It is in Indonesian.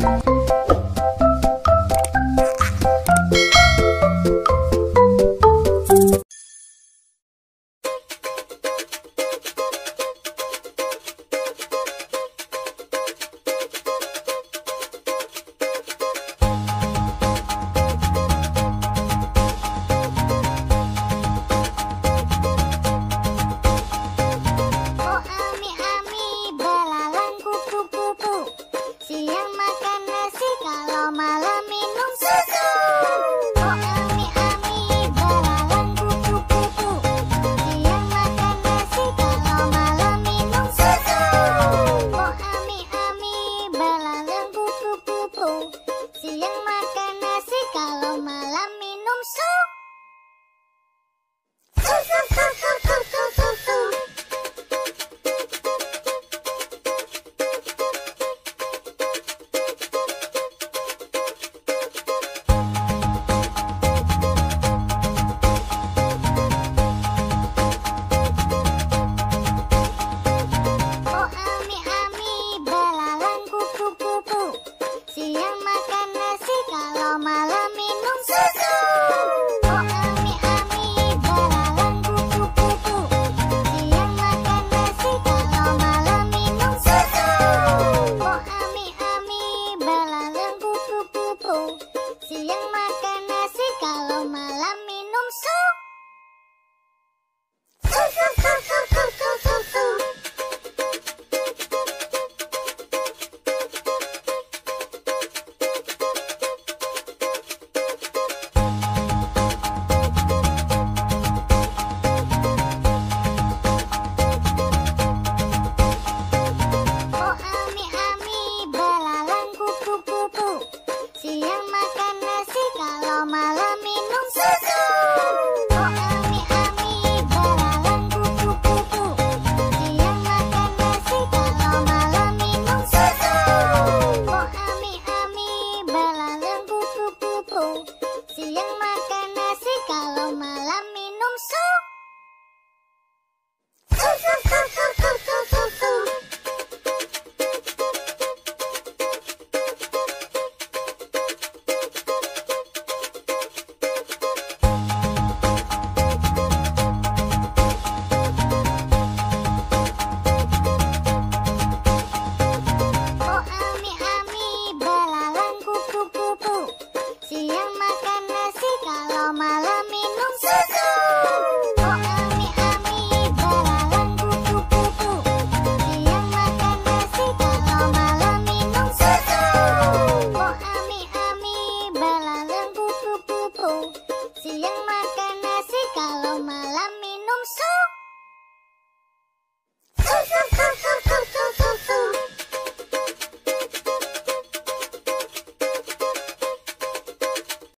Siang makan